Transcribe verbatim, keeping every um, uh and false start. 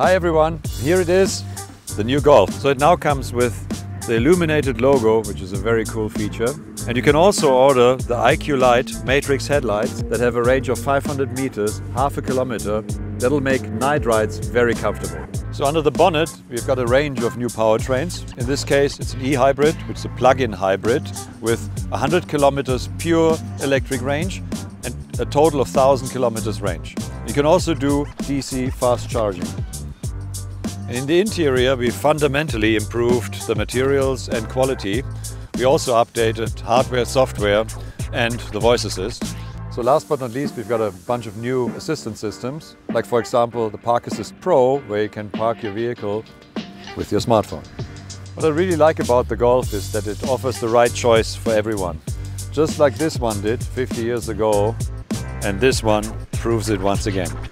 Hi everyone, here it is, the new Golf. So it now comes with the illuminated logo, which is a very cool feature. And you can also order the I Q Light matrix headlights that have a range of five hundred meters, half a kilometer. That'll make night rides very comfortable. So under the bonnet, we've got a range of new powertrains. In this case, it's an e-hybrid, which is a plug-in hybrid with one hundred kilometers pure electric range and a total of one thousand kilometers range. You can also do D C fast charging. In the interior, we fundamentally improved the materials and quality. We also updated hardware, software, and the voice assist. So last but not least, we've got a bunch of new assistance systems, like for example, the Park Assist Pro, where you can park your vehicle with your smartphone. What I really like about the Golf is that it offers the right choice for everyone. Just like this one did fifty years ago, and this one proves it once again.